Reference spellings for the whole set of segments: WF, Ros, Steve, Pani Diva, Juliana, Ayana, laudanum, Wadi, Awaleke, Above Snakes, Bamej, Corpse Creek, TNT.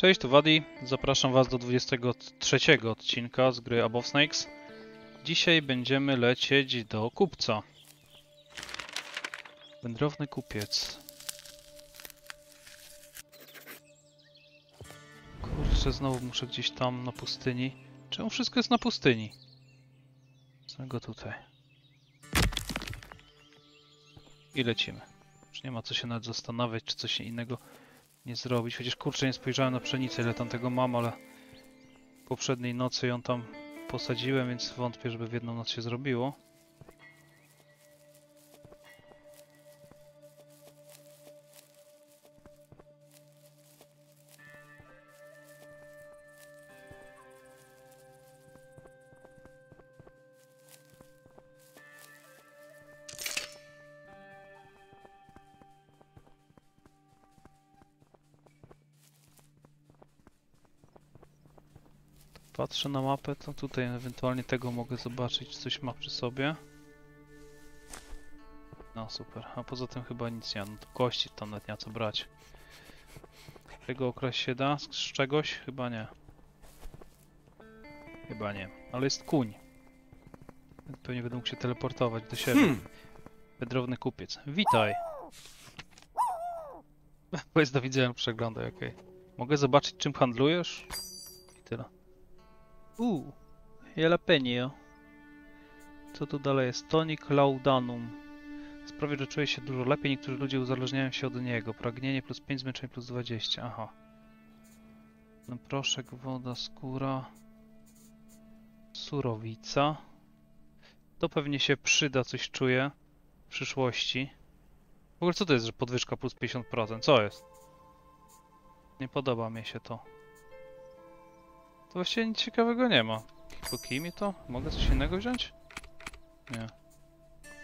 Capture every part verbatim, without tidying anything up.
Cześć, tu Wadi. Zapraszam Was do dwudziestego trzeciego odcinka z gry Above Snakes. Dzisiaj będziemy lecieć do kupca. Wędrowny kupiec. Kurczę, znowu muszę gdzieś tam na pustyni. Czemu wszystko jest na pustyni? Znego tutaj. I lecimy. Już nie ma co się nawet zastanawiać, czy coś innego nie zrobić. Chociaż kurczę, nie spojrzałem na pszenicę, ile tam tego mam, ale poprzedniej nocy ją tam posadziłem, więc wątpię, żeby w jedną noc się zrobiło. Patrzę na mapę, to tutaj ewentualnie tego mogę zobaczyć, czy coś ma przy sobie. No super, a poza tym chyba nic nie ma, no to kości tam nawet nie ma co brać. Tego okraść się da? Z czegoś? Chyba nie. Chyba nie, ale jest kuń. Pewnie będę mógł się teleportować do siebie. Hmm. Wędrowny kupiec, witaj! Bo jest do widzenia, przeglądaj, okej. Okay. Mogę zobaczyć, czym handlujesz? I tyle. Uuu, jalapeno. Co tu dalej jest? Tonic laudanum. Sprawia, że czuję się dużo lepiej. Niektórzy ludzie uzależniają się od niego. Pragnienie plus pięć, zmęczenie plus dwadzieścia. Aha. No proszek, woda, skóra. Surowica. To pewnie się przyda, coś czuję w przyszłości. W ogóle co to jest, że podwyżka plus pięćdziesiąt procent? Co jest? Nie podoba mi się to. To właściwie nic ciekawego nie ma. Kij mi to? Mogę coś innego wziąć? Nie.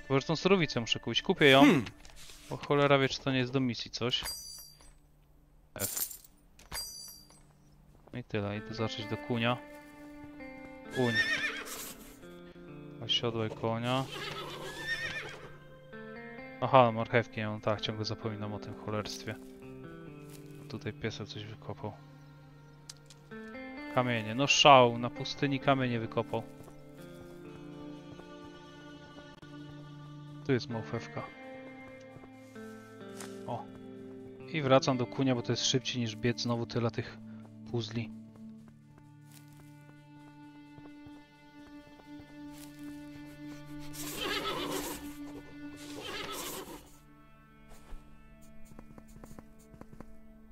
Chyba, że tą surowicę muszę kupić. Kupię ją. Hmm. Bo cholera wie, czy to nie jest do misji coś. F. I tyle. Idę zacząć do kunia. Kuń. Osiodłaj konia. Aha, marchewki nie mam. Tak, ciągle zapominam o tym cholerstwie. Tutaj piesek coś wykopał. Kamienie, no szał, na pustyni kamienie wykopał. Tu jest małfewka. O. I wracam do kunia, bo to jest szybciej niż biec znowu tyle tych puzli.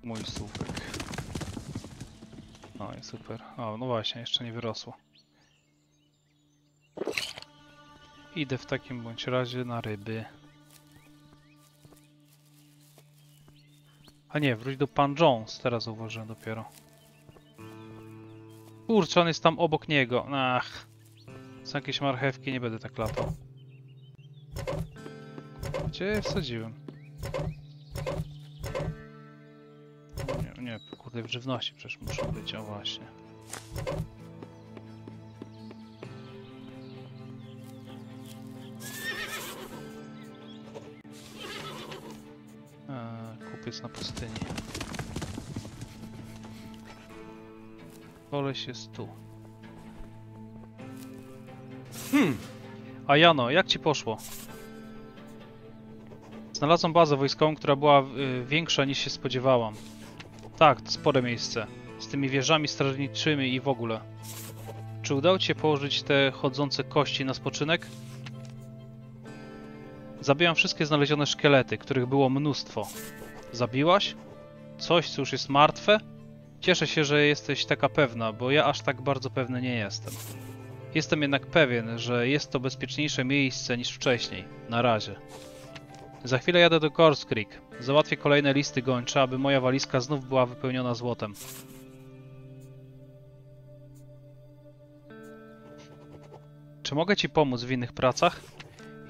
Mój słupek. No i super. O, no właśnie, jeszcze nie wyrosło. Idę w takim bądź razie na ryby. A nie, wróć do Pan Jones, teraz zauważyłem dopiero. Kurczę, on jest tam obok niego. Ach. Są jakieś marchewki, nie będę tak latał. Gdzie je wsadziłem? Nie, nie, kurde, w żywności przecież muszą być, a właśnie. Eee, kupiec na pustyni. Koleś jest tu. Hmm. Ayano, jak ci poszło? Znalazłam bazę wojskową, która była y, większa niż się spodziewałam. Tak, to spore miejsce. Z tymi wieżami strażniczymi i w ogóle. Czy udało Ci się położyć te chodzące kości na spoczynek? Zabiłam wszystkie znalezione szkielety, których było mnóstwo. Zabiłaś? Coś, co już jest martwe? Cieszę się, że jesteś taka pewna, bo ja aż tak bardzo pewny nie jestem. Jestem jednak pewien, że jest to bezpieczniejsze miejsce niż wcześniej. Na razie. Za chwilę jadę do Corpse Creek. Załatwię kolejne listy gończe, aby moja walizka znów była wypełniona złotem. Czy mogę Ci pomóc w innych pracach?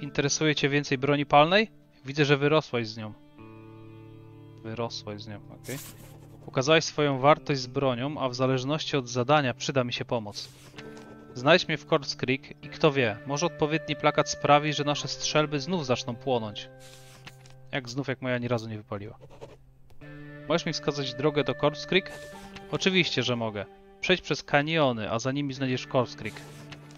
Interesuje Cię więcej broni palnej? Widzę, że wyrosłaś z nią. Wyrosłaś z nią, okej. Pokazałaś swoją wartość z bronią, a w zależności od zadania przyda mi się pomoc. Znajdź mnie w Corpse Creek i kto wie, może odpowiedni plakat sprawi, że nasze strzelby znów zaczną płonąć. Jak znów, jak moja ni razu nie wypaliła. Możesz mi wskazać drogę do Corpse Creek? Oczywiście, że mogę. Przejdź przez kaniony, a za nimi znajdziesz Corpse Creek.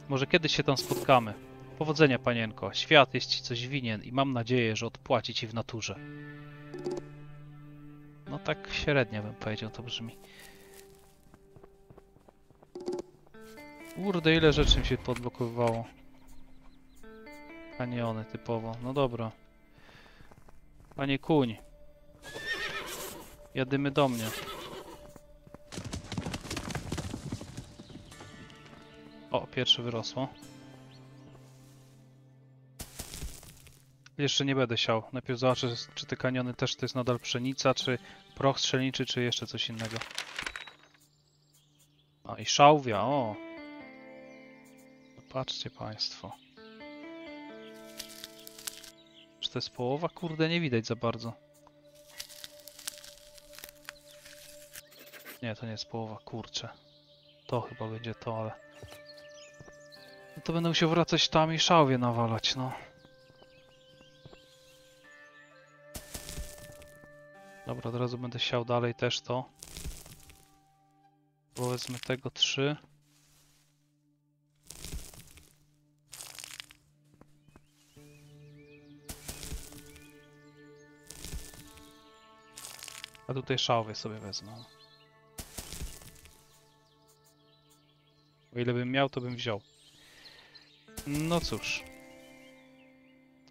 Może kiedyś się tam spotkamy. Powodzenia, panienko. Świat jest ci coś winien i mam nadzieję, że odpłaci ci w naturze. No tak średnio bym powiedział, to brzmi. Kurde, ile rzeczy mi się podblokowywało. Kaniony typowo. No dobra. Panie kuń. Jadymy do mnie. O, pierwsze wyrosło. Jeszcze nie będę siał. Najpierw zobaczę, czy te kaniony też to jest nadal pszenica, czy proch strzelniczy, czy jeszcze coś innego. A i szałwia, o! Patrzcie państwo. Czy to jest połowa? Kurde, nie widać za bardzo. Nie, to nie jest połowa, kurczę. To chyba będzie to, ale... No to będę musiał wracać tam i szałwie nawalać, no. Dobra, od razu będę siał dalej też to. Bo wezmę tego trzy. A tutaj szałwie sobie wezmę. O ile bym miał, to bym wziął. No cóż.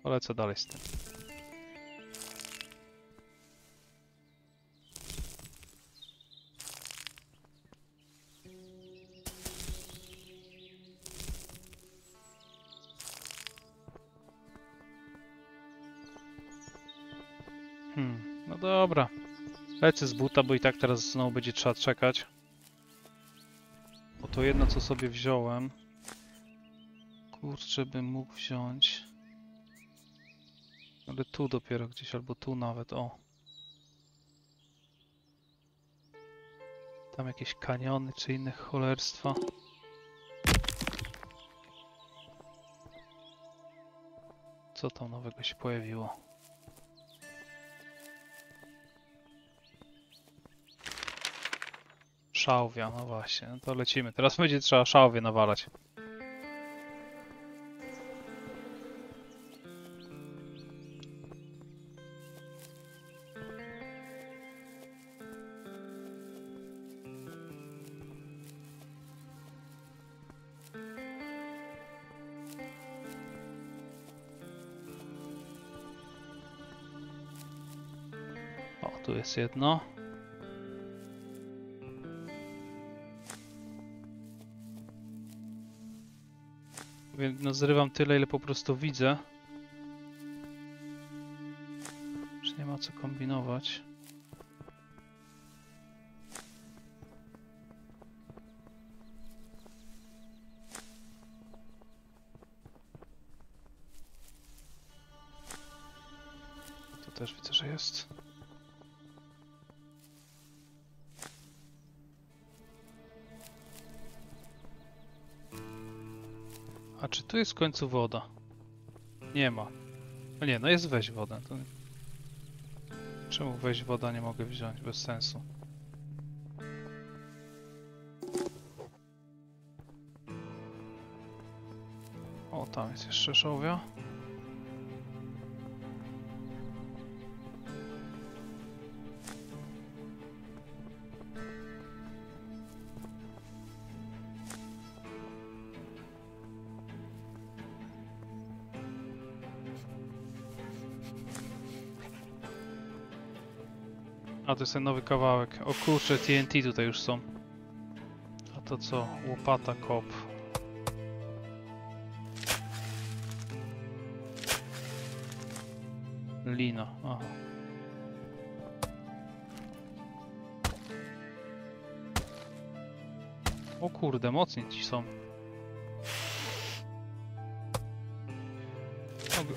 To lecę dalej z tym. Hmm, no dobra. Lecę z buta, bo i tak teraz znowu będzie trzeba czekać. Bo to jedno, co sobie wziąłem... Kurczę, bym mógł wziąć... Ale tu dopiero gdzieś, albo tu nawet, o. Tam jakieś kaniony, czy inne cholerstwa. Co tam nowego się pojawiło? Szałwia, no właśnie, no to lecimy. Teraz będzie trzeba szałwie nawalać. O, tu jest jedno. No, zrywam tyle, ile po prostu widzę. Już nie ma co kombinować. To też widzę, że jest. A czy tu jest w końcu woda? Nie ma. No nie, no jest weź wodę. To... Czemu weź woda nie mogę wziąć? Bez sensu. O, tam jest jeszcze żółwia. A to jest ten nowy kawałek. O kurczę, T N T tutaj już są. A to co? Łopata, kop. Lina, aha. O kurde, mocni ci są.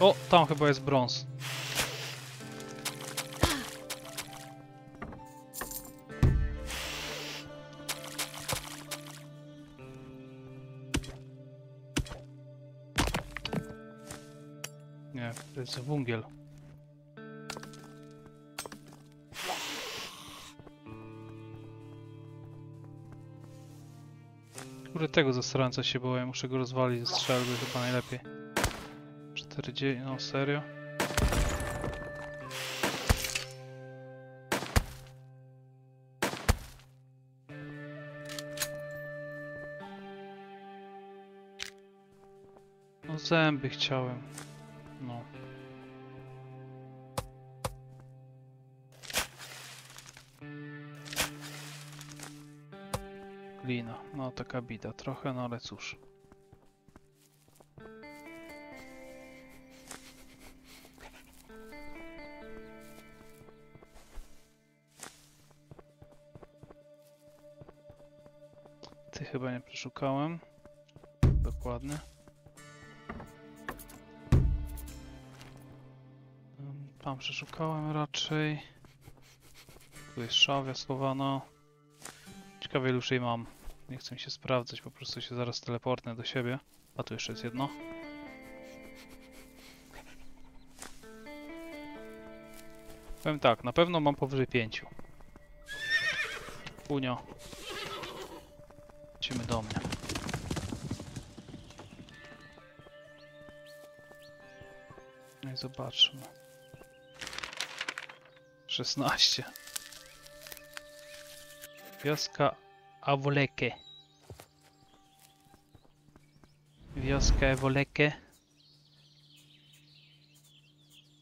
O, tam chyba jest brąz. To jest węgiel. Kurde, tego zasrańca się boję, muszę go rozwalić ze strzelby, chyba najlepiej. czterdzieści, no serio? No zęby chciałem. No. Glina. No taka bida trochę, no ale cóż. Ty chyba nie przeszukałem. Dokładnie. Tam przeszukałem raczej. Tu jest szawia schowana. Ciekawie już jej mam. Nie chcę mi się sprawdzać, po prostu się zaraz teleportnę do siebie. A tu jeszcze jest jedno. Powiem tak, na pewno mam powyżej pięciu. Unio. Lecimy do mnie. No i zobaczmy. szesnaście. Wioska Awaleke. Wioska Awaleke.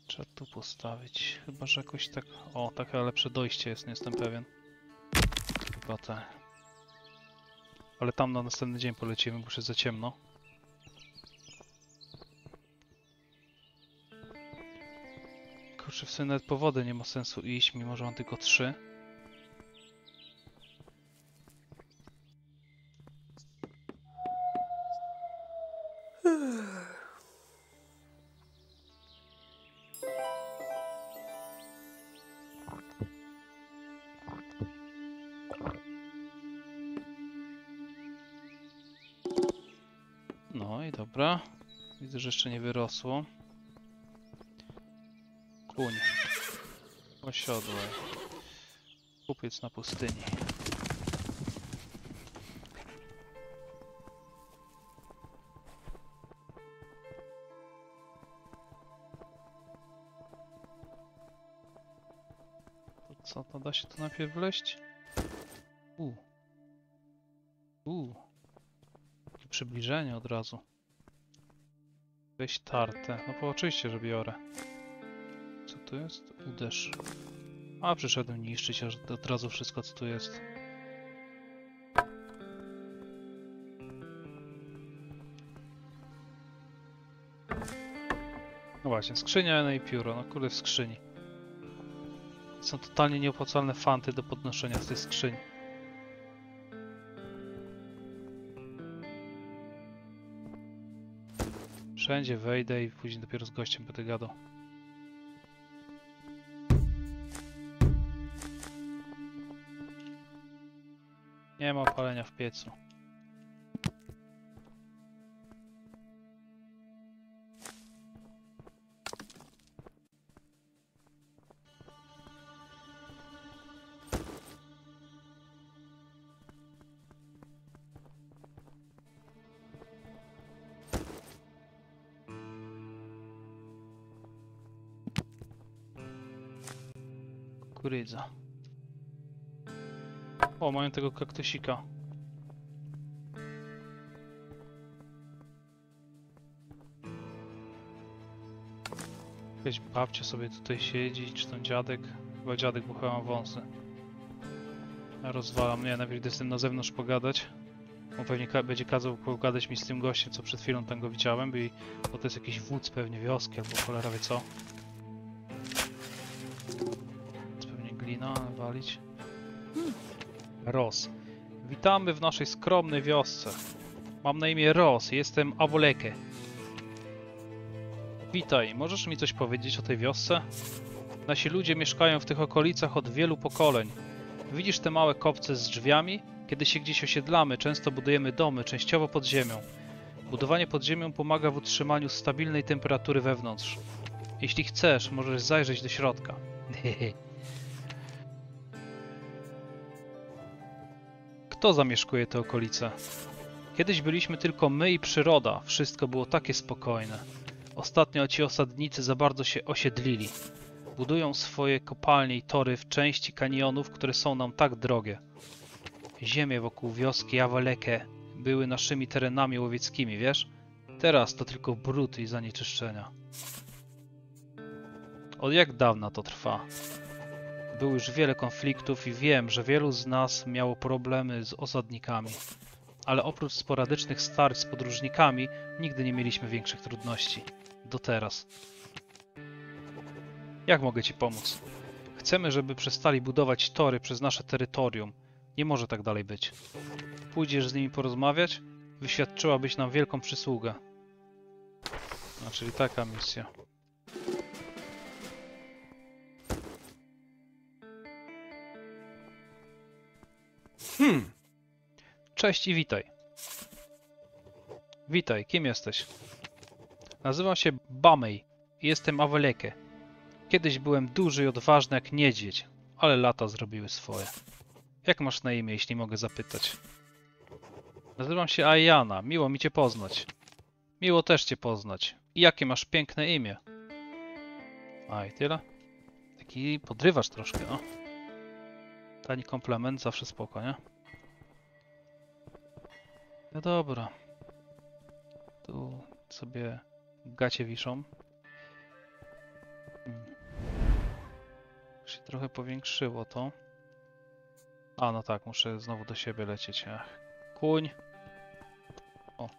Trzeba tu postawić. Chyba, że jakoś tak... O, takie lepsze dojście jest, nie jestem pewien. Chyba tak. Ale tam na następny dzień polecimy, bo już jest za ciemno. Kurczę, w sumie nawet po wodę nie ma sensu iść, mimo że mam tylko trzy. No i dobra. Widzę, że jeszcze nie wyrosło. Kuń. Osiodłe. Kupiec na pustyni. To co, to da się tu najpierw wleść? U. U. Przybliżenie od razu. Weź tartę. No bo oczywiście, że biorę. Tu jest? Uderz. A przyszedłem niszczyć aż od razu wszystko, co tu jest. No właśnie, skrzynia, no i pióro. No kurde, w skrzyni. Są totalnie nieopłacalne fanty do podnoszenia z tej skrzyni. Wszędzie wejdę i później dopiero z gościem będę gadał. Nie ma palenia w piecu. Kukurydza. O, mają tego kaktusika. Jakaś babcia sobie tutaj siedzi, czy ten dziadek? Chyba dziadek, bo chyba ma wąsy. Rozwalam, nie, najpierw idę z tym na zewnątrz pogadać. On pewnie ka będzie kazał pogadać mi z tym gościem, co przed chwilą tam go widziałem, bo to jest jakiś wódz pewnie wioski, albo cholera wie co. To pewnie glina, walić. Ros. Witamy w naszej skromnej wiosce. Mam na imię Ros, jestem Awaleke. Witaj, możesz mi coś powiedzieć o tej wiosce? Nasi ludzie mieszkają w tych okolicach od wielu pokoleń. Widzisz te małe kopce z drzwiami? Kiedy się gdzieś osiedlamy, często budujemy domy, częściowo pod ziemią. Budowanie pod ziemią pomaga w utrzymaniu stabilnej temperatury wewnątrz. Jeśli chcesz, możesz zajrzeć do środka. Kto zamieszkuje te okolice? Kiedyś byliśmy tylko my i przyroda. Wszystko było takie spokojne. Ostatnio ci osadnicy za bardzo się osiedlili. Budują swoje kopalnie i tory w części kanionów, które są nam tak drogie. Ziemie wokół wioski Awaleke były naszymi terenami łowieckimi, wiesz? Teraz to tylko brud i zanieczyszczenia. Od jak dawna to trwa? Było już wiele konfliktów i wiem, że wielu z nas miało problemy z osadnikami. Ale oprócz sporadycznych starć z podróżnikami, nigdy nie mieliśmy większych trudności. Do teraz. Jak mogę ci pomóc? Chcemy, żeby przestali budować tory przez nasze terytorium. Nie może tak dalej być. Pójdziesz z nimi porozmawiać? Wyświadczyłabyś nam wielką przysługę. A, czyli taka misja. Hmm. Cześć i witaj. Witaj, kim jesteś? Nazywam się Bamej i jestem Awaleke. Kiedyś byłem duży i odważny jak niedźwiedź, ale lata zrobiły swoje. Jak masz na imię, jeśli mogę zapytać? Nazywam się Ayana, miło mi cię poznać. Miło też cię poznać. I jakie masz piękne imię? A i tyle? Taki podrywasz troszkę, o. Tani komplement, zawsze spoko, nie? No dobra. Tu sobie gacie wiszą. Hmm. Się trochę powiększyło to. A no tak, muszę znowu do siebie lecieć. Ach. Kuń. O.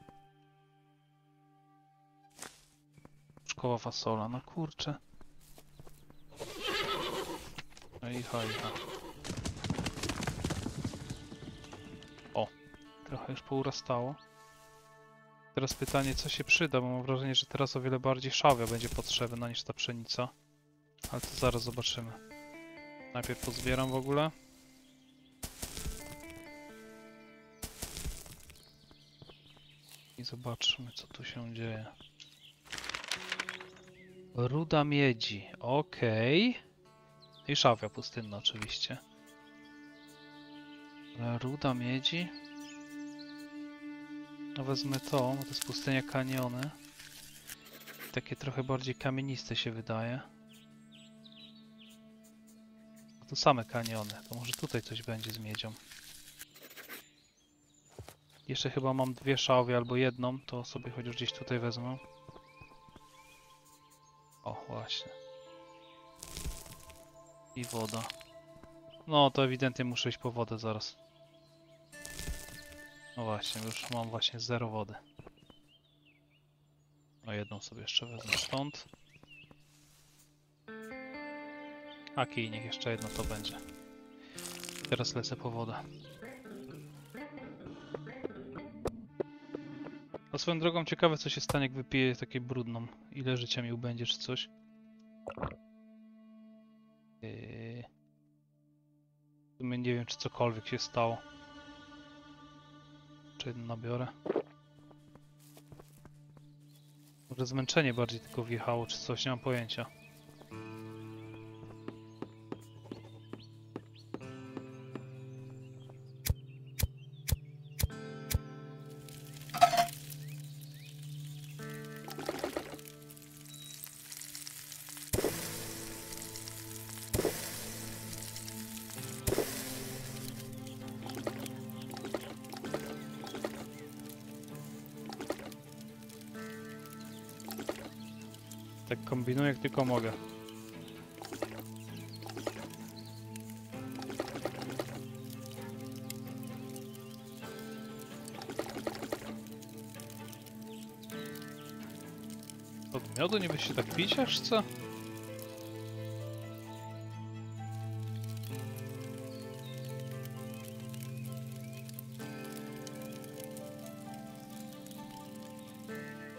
Szkoła fasola, no kurczę. No i haj, o. Trochę już pourastało. Teraz pytanie, co się przyda, bo mam wrażenie, że teraz o wiele bardziej szawia będzie potrzebna niż ta pszenica. Ale to zaraz zobaczymy. Najpierw pozbieram w ogóle. I zobaczmy, co tu się dzieje. Ruda miedzi, okej. Okay. I szawia pustynna oczywiście. Ruda miedzi. No wezmę to, bo to jest pustynia kaniony. Takie trochę bardziej kamieniste się wydaje. To same kaniony, to może tutaj coś będzie z miedzią. Jeszcze chyba mam dwie szałwie albo jedną, to sobie chociaż gdzieś tutaj wezmę. O, właśnie. I woda. No, to ewidentnie muszę iść po wodę zaraz. No właśnie, już mam właśnie zero wody. No jedną sobie jeszcze wezmę stąd. A kij, niech jeszcze jedno to będzie. Teraz lecę po wodę. A swoją drogą ciekawe, co się stanie, jak wypiję takiej brudną. Ile życia mi ubędzie, czy coś. Eee... W sumie nie wiem, czy cokolwiek się stało. Jeszcze jedno nabiorę. Może zmęczenie bardziej tylko wjechało, czy coś, nie mam pojęcia. Tak kombinuję, jak tylko mogę. Od miodu nie byś się tak pić aż co?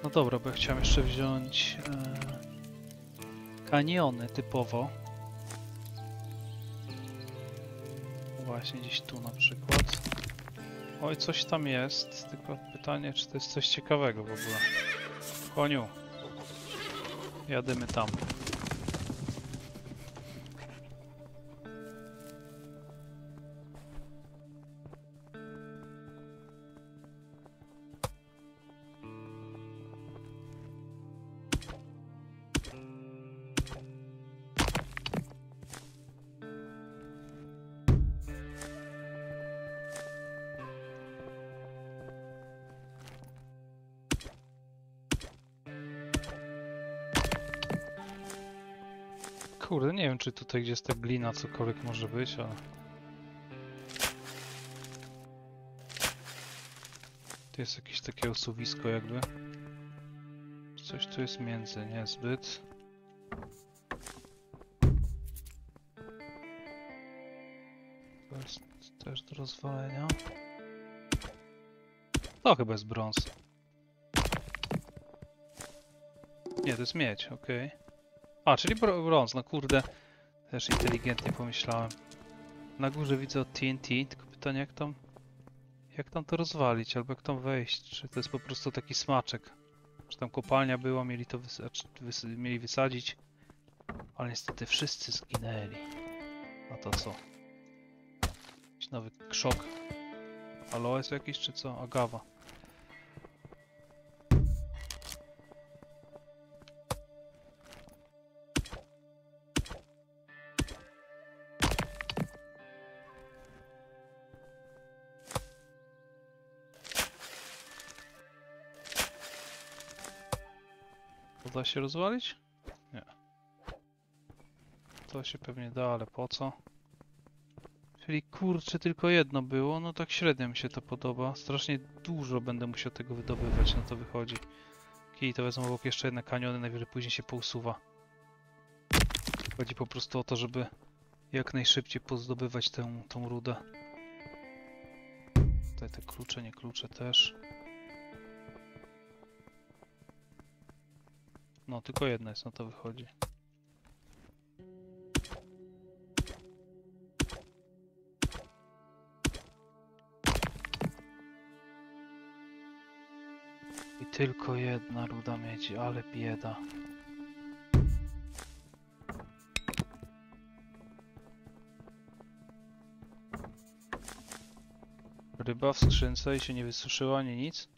No dobra, bo ja chciałem jeszcze wziąć... Yy... kaniony typowo. Właśnie gdzieś tu na przykład. Oj, coś tam jest, tylko pytanie, czy to jest coś ciekawego w ogóle. Koniu. Jadymy tam. Kurde, nie wiem, czy tutaj gdzieś ta glina cokolwiek może być, ale... Tu jest jakieś takie osuwisko jakby. Coś tu jest między, niezbyt. To jest też do rozwalenia. To chyba jest brąz. Nie, to jest miedź, okej. Okay. A, czyli brąz, no kurde. Też inteligentnie pomyślałem. Na górze widzę o T N T, tylko pytanie jak tam... Jak tam to rozwalić, albo jak tam wejść? Czy to jest po prostu taki smaczek? Czy tam kopalnia była, mieli to wysać, wys mieli wysadzić? Ale niestety wszyscy zginęli. A to co? Jakiś nowy krzok. Aloes jakiś czy co? Agawa. Da się rozwalić? Nie. To się pewnie da, ale po co? Czyli kurczę, tylko jedno było. No tak średnio mi się to podoba. Strasznie dużo będę musiał tego wydobywać, no to wychodzi. Kij to wezmę obok jeszcze jedne kaniony, najwyżej później się pousuwa. Chodzi po prostu o to, żeby jak najszybciej pozdobywać tę, tą rudę. Tutaj te klucze, nie klucze też. No, tylko jedna jest, no to wychodzi. I tylko jedna ruda miedzi, ale bieda. Ryba w skrzynce i się nie wysuszyła, ani nic.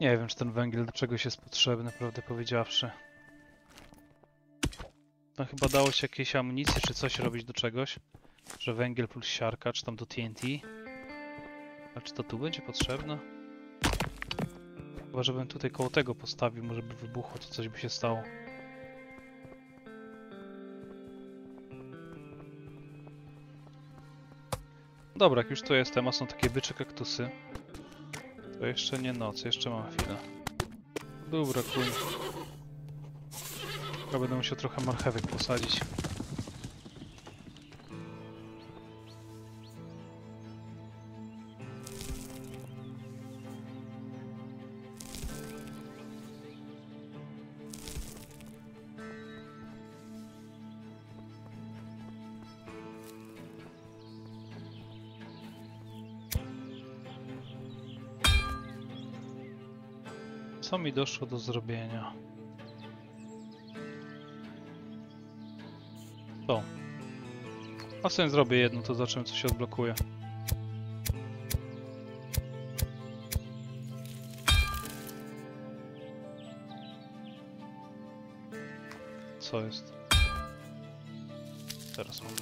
Nie wiem, czy ten węgiel do czegoś jest potrzebny, prawdę powiedziawszy. No chyba dało się jakieś amunicje czy coś robić do czegoś. Że węgiel plus siarka, czy tam do T N T. A czy to tu będzie potrzebne? Chyba, żebym tutaj koło tego postawił, może by wybuchło, to coś by się stało. Dobra, jak już tu jestem, a są takie bycze kaktusy. To jeszcze nie noc, jeszcze mam chwilę. Dobra, kuń. Chyba będę musiał trochę marchewek posadzić. Co mi doszło do zrobienia? To. A sobie zrobię jedno, to zobaczymy, co się odblokuje. Co jest? Teraz mam.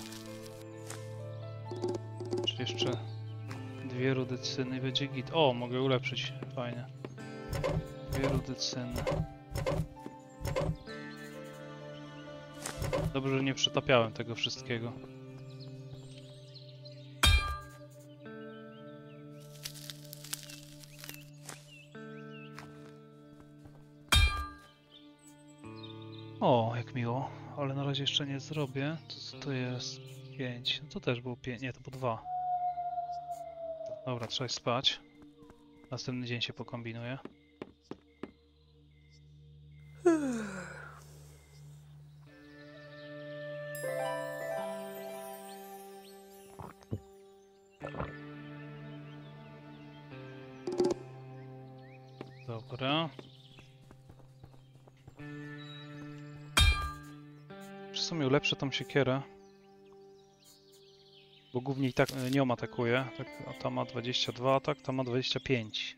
Czy jeszcze dwie rudy cyny będzie git? O, mogę ulepszyć. Fajnie. Dwie rudy cyny. Dobrze, że nie przetapiałem tego wszystkiego. O, jak miło, ale na razie jeszcze nie zrobię. To, to jest pięć. To też było pięć. Nie, to było dwa. Dobra, trzeba spać. Następny dzień się pokombinuje. Dobra. W sumie ulepszę tą siekierę. Bo głównie i tak nią atakuje. A ta ma dwadzieścia dwa atak, ta ma dwadzieścia pięć.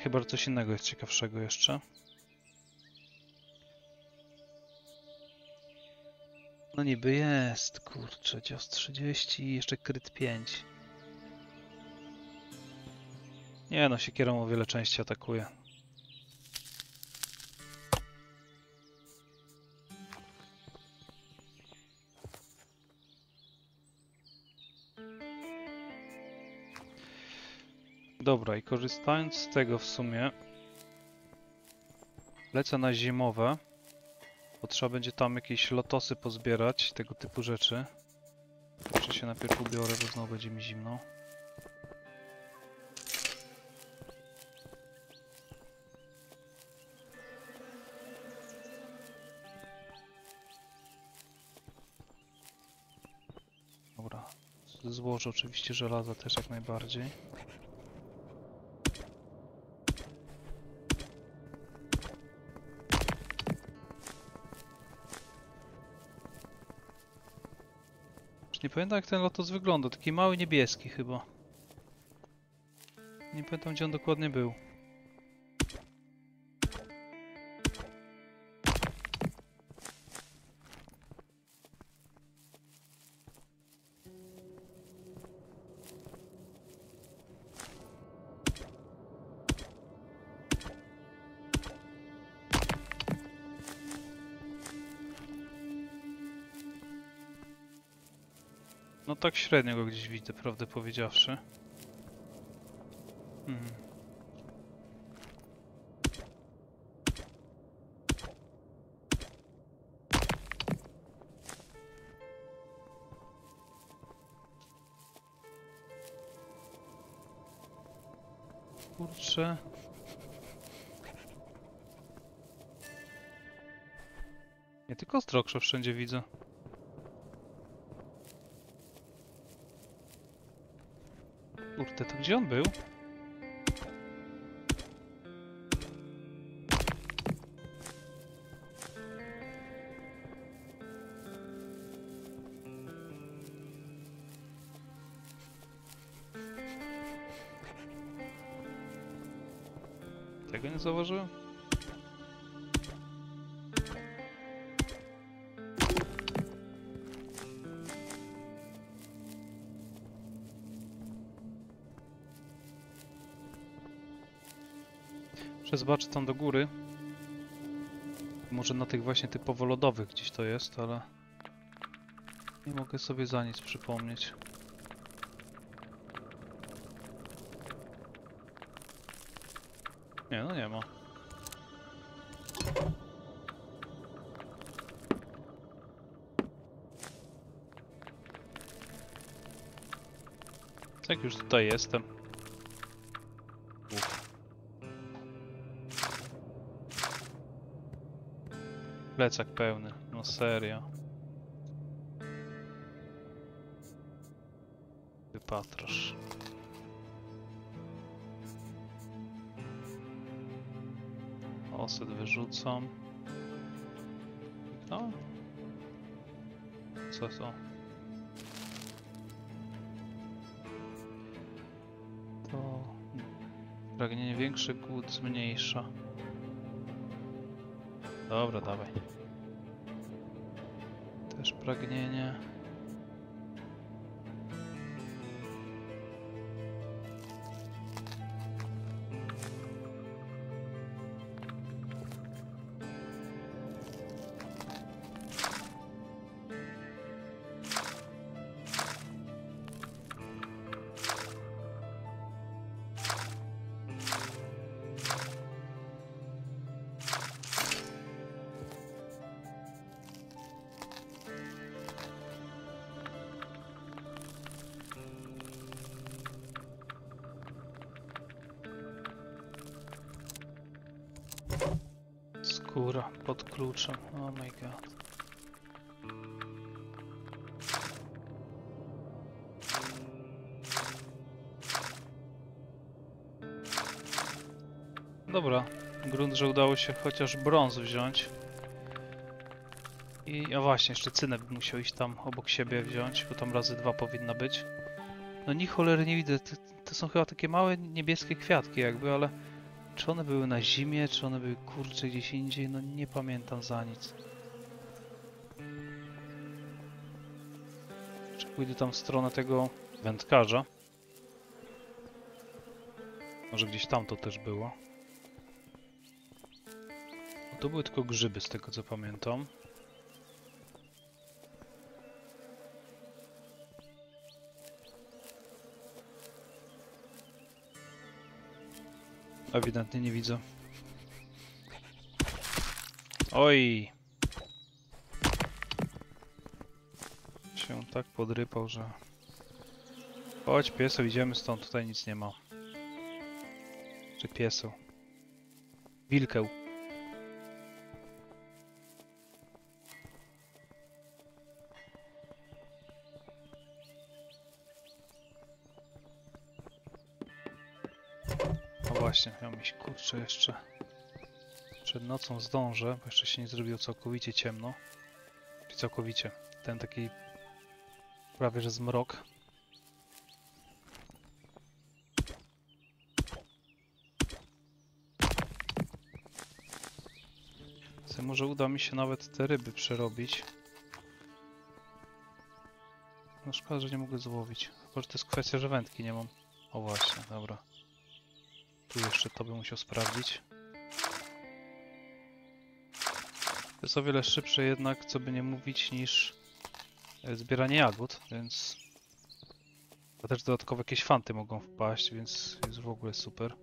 Chyba że coś innego jest ciekawszego jeszcze. No niby jest, kurczę, cios trzydzieści i jeszcze kryt pięć. Nie no, siekierą o wiele częściej atakuje. Dobra, i korzystając z tego w sumie lecę na zimowe, bo trzeba będzie tam jakieś lotosy pozbierać, tego typu rzeczy. Jeszcze się najpierw ubiorę, bo znowu będzie mi zimno. Dobra, złożę oczywiście żelaza też jak najbardziej. Nie pamiętam jak ten lotos wygląda, taki mały niebieski chyba. Nie pamiętam gdzie on dokładnie był. No tak średnio go gdzieś widzę, prawdę powiedziawszy. Hmm. Kurczę. Ja tylko strokrze wszędzie widzę. Kurde, to gdzie on był? Tego nie zauważyłem? Zobaczę tam do góry. Może na tych właśnie typowo lodowych gdzieś to jest, ale nie mogę sobie za nic przypomnieć. Nie, no nie ma. Jak już tutaj jestem. Plecak pełny, no serio. Wypatrasz. Oset wyrzucam. No. Co to? To... Pragnienie większy głód zmniejsza. Dobra, dawaj. Też pragnienie. Skóra pod kluczem, oh my god. Dobra, grunt, że udało się chociaż brąz wziąć. I a właśnie, jeszcze cynę bym musiał iść tam obok siebie wziąć, bo tam razy dwa powinna być. No ni cholery nie widzę, to, to są chyba takie małe niebieskie kwiatki jakby, ale... Czy one były na zimie, czy one były kurcze gdzieś indziej, no nie pamiętam za nic. Pójdę tam w stronę tego wędkarza. Może gdzieś tam to też było. No to były tylko grzyby z tego co pamiętam. Ewidentnie nie widzę. Oj! Się tak podrypał, że... Chodź piesu, idziemy stąd, tutaj nic nie ma. Czy piesu? Wilkeł. Właśnie, miał mieć kurczę jeszcze. Przed nocą zdążę, bo jeszcze się nie zrobiło całkowicie ciemno. Czyli całkowicie. Ten taki prawie że zmrok. Więc może uda mi się nawet te ryby przerobić. No szkoda, że nie mogę złowić. Chyba, że to jest kwestia, że wędki nie mam. O właśnie, dobra. Tu jeszcze to bym musiał sprawdzić. To jest o wiele szybsze jednak, co by nie mówić, niż zbieranie jagód, więc... A też dodatkowo jakieś fanty mogą wpaść, więc jest w ogóle super.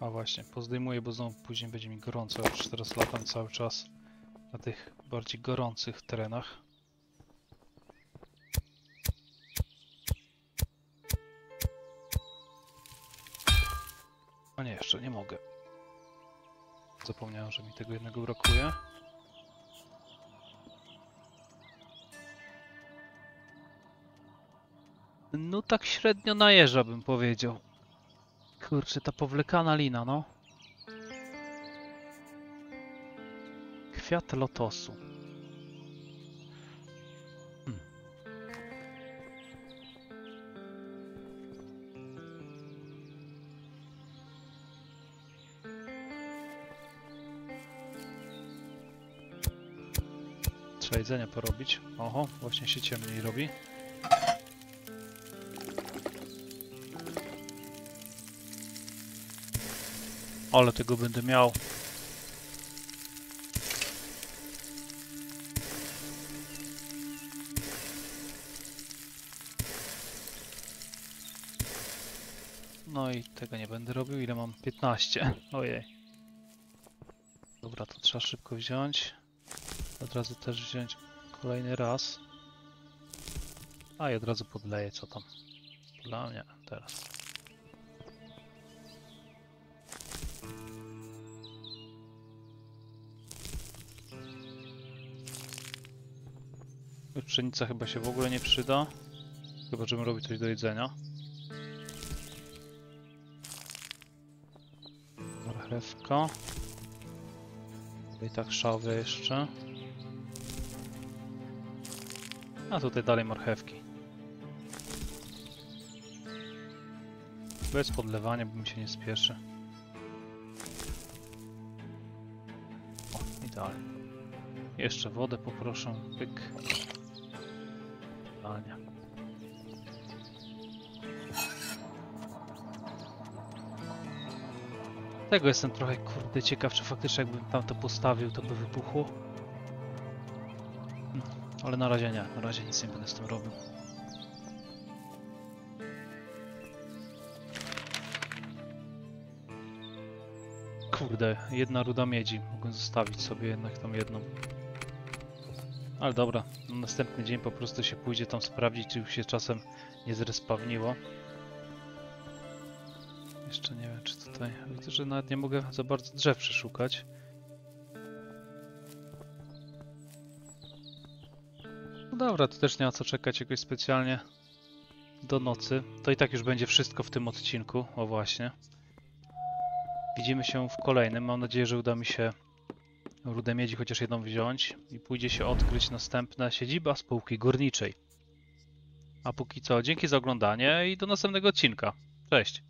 A właśnie, pozdejmuję, bo znowu później będzie mi gorąco. Ja już teraz latam cały czas na tych bardziej gorących terenach. O nie, jeszcze nie mogę. Zapomniałem, że mi tego jednego brakuje. No tak średnio na jeża bym powiedział. Kurczę, ta powlekana lina, no. Kwiat lotosu. Hmm. Trzeba jedzenia porobić. Oho, właśnie się ciemniej robi. Ale tego będę miał. No i tego nie będę robił. Ile mam? piętnaście. Ojej. Dobra, to trzeba szybko wziąć. Od razu też wziąć kolejny raz. A i od razu podleję, co tam. Dla mnie teraz. Pszenica chyba się w ogóle nie przyda. Chyba, żebym robił coś do jedzenia. Marchewka. I tak szałwia jeszcze. A tutaj dalej marchewki. Bez podlewania, bo mi się nie spieszy. O, i dalej. Jeszcze wodę poproszę. Pyk. Tego jestem trochę kurde ciekaw, czy faktycznie jakbym tam to postawił, to by wybuchło. Hm, ale na razie nie, na razie nic nie będę z tym robił. Kurde, jedna ruda miedzi. Mogę zostawić sobie jednak tam jedną. Ale dobra, następny dzień po prostu się pójdzie tam sprawdzić, czy już się czasem nie zrespawniło. Jeszcze nie wiem, czy tutaj... Widzę, że nawet nie mogę za bardzo drzew przeszukać. No dobra, to też nie ma co czekać jakoś specjalnie do nocy. To i tak już będzie wszystko w tym odcinku. O właśnie. Widzimy się w kolejnym. Mam nadzieję, że uda mi się... rudę miedzi chociaż jedną wziąć i pójdzie się odkryć następna siedziba spółki górniczej. A póki co dzięki za oglądanie i do następnego odcinka. Cześć!